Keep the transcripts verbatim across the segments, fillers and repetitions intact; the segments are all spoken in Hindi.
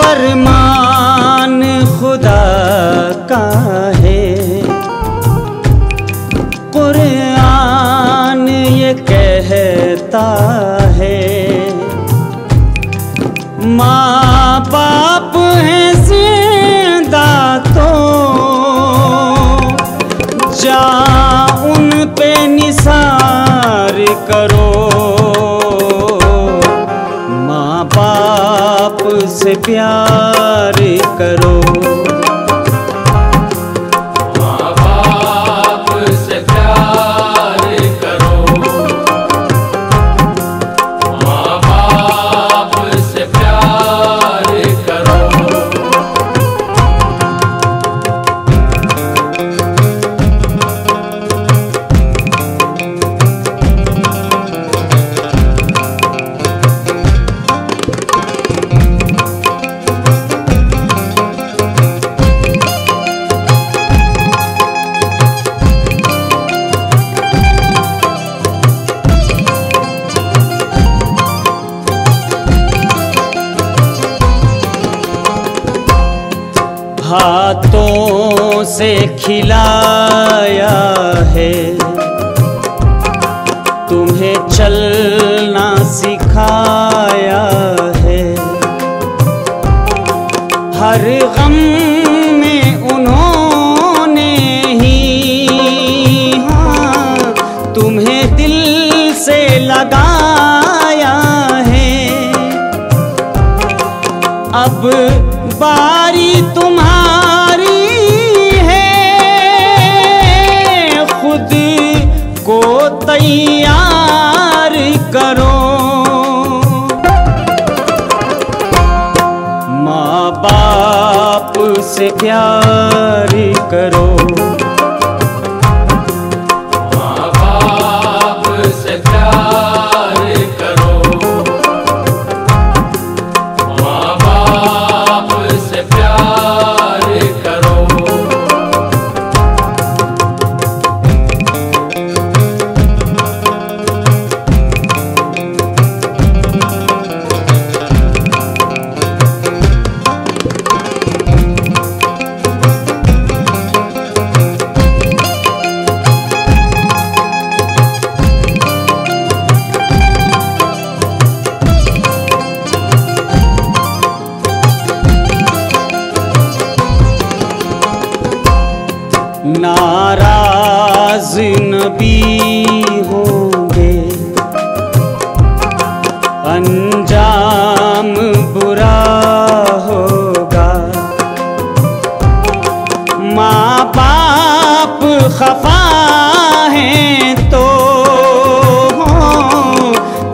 फरमान खुदा का है, कुरान ये कहता है, माँ बाप हैं जिंदा तो जा उन पे निसार करो। माँ बाप से प्यार करो, माँ बाप से प्यार करो, माँ बाप से प्यार करो। हाथों से खिलाया है तुम्हें, चलना सिखाया है, हर गम में उन्होंने ही हाँ तुम्हें दिल से लगाया है। अब बारी तुम्हारी तैयार करो, माँ बाप से प्यार करो, माँ बाप से प्यार करो, माँ बाप से प्यार करो। नाराज नबी होंगे, अंजाम बुरा होगा, माँ बाप खफा हैं तो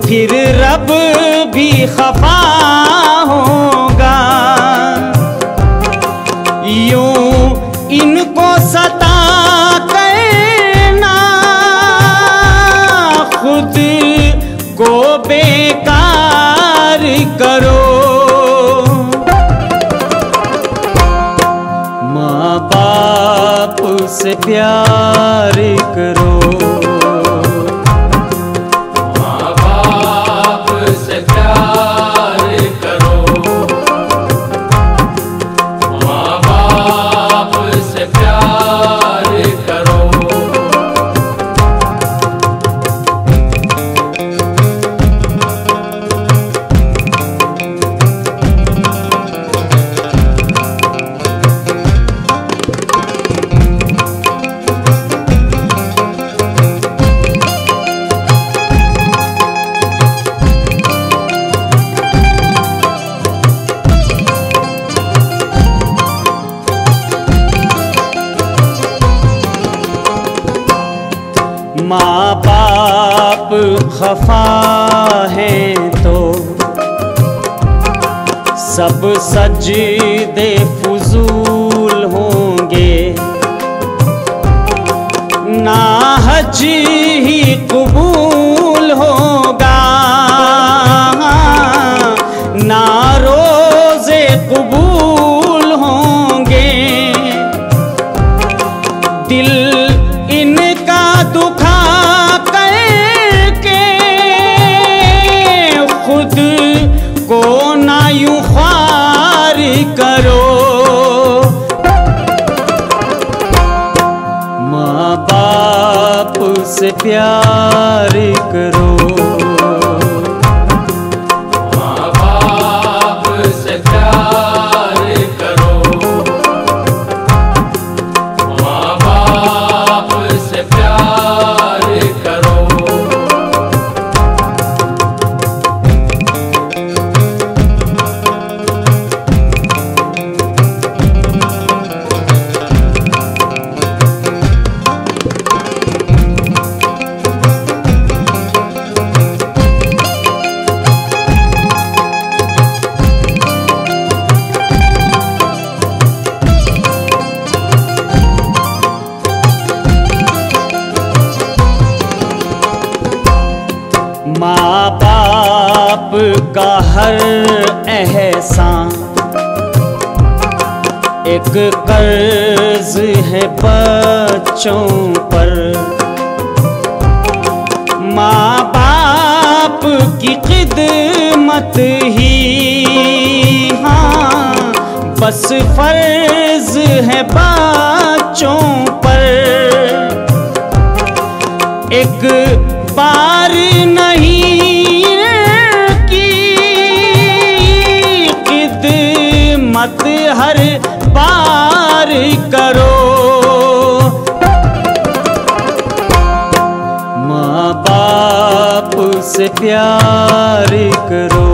फिर रब भी खफा होगा। यूं इनको सता करना खुद को बेकार करो, माँ बाप से प्यार करो, माँ बाप से प्यार करो, माँ बाप से प्यार करो। माँ बाप खफा हैं तो सब सजदे फुजूल होंगे, ना हज ही कबूल होगा, ना रोजे कबूल होंगे। दिल इनका दुखा करके खुद को ना यूं ख्वार करो। माँ बाप से प्यार करो, माँ बाप से प्यार करो, माँ बाप से प्यार करो। माँ बाप का हर एहसान एक कर्ज है बच्चों पर। माँ बाप की खिदमत ही हाँ बस फर्ज है बच्चों पर। एक बार नहीं की खिदमत हर बार करो। माँ बाप से प्यार करो,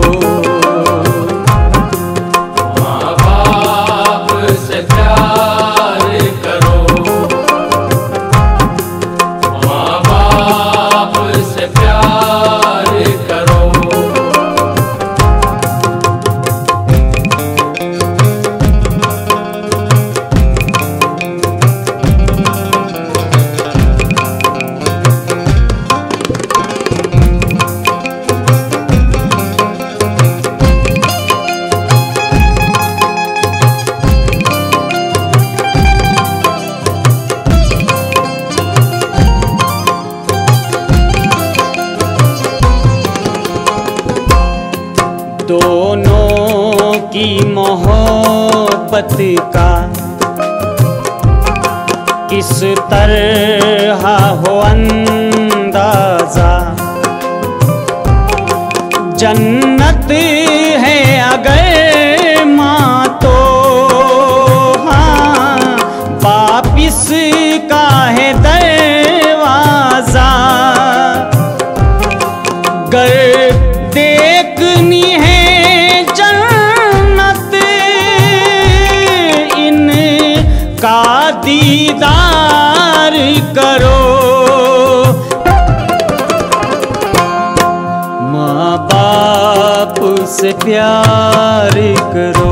माँ बाप से प्यार करो, माँ बाप से प्यार करो। दोनों की मोहब्बत का किस तरह हो अंदाजा। जन्नत है अगर माँ तो हाँ बाप इसका है दरवाजा। गर देखनी है का दीदार करो। माँ बाप से प्यार करो,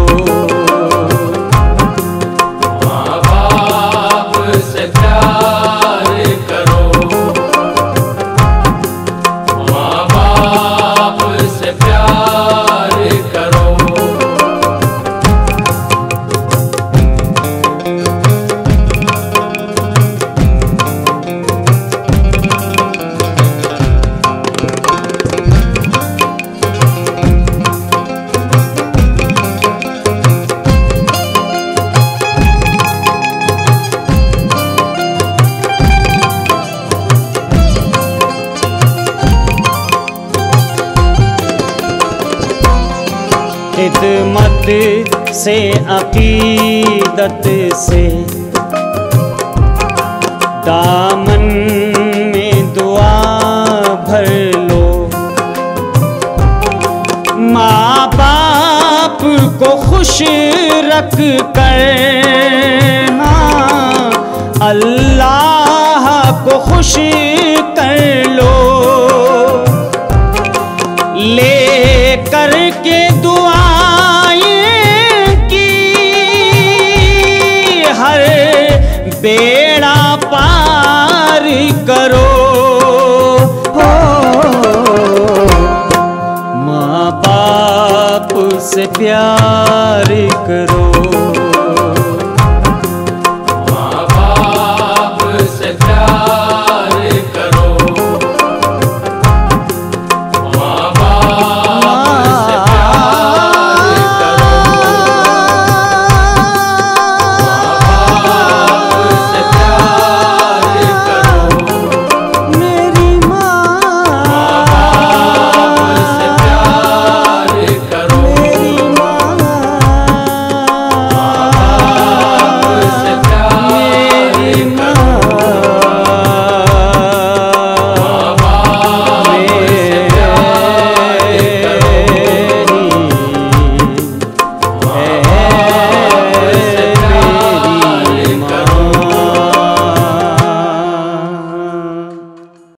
माँ बाप से प्यार करो, माँ बाप से प्यार करो। खिदमत से अकीदत से दामन में दुआ भर लो। माँ बाप को खुश रख कर हाँ अल्लाह को खुश कर लो। ले करके दुआ आप से प्यार करो।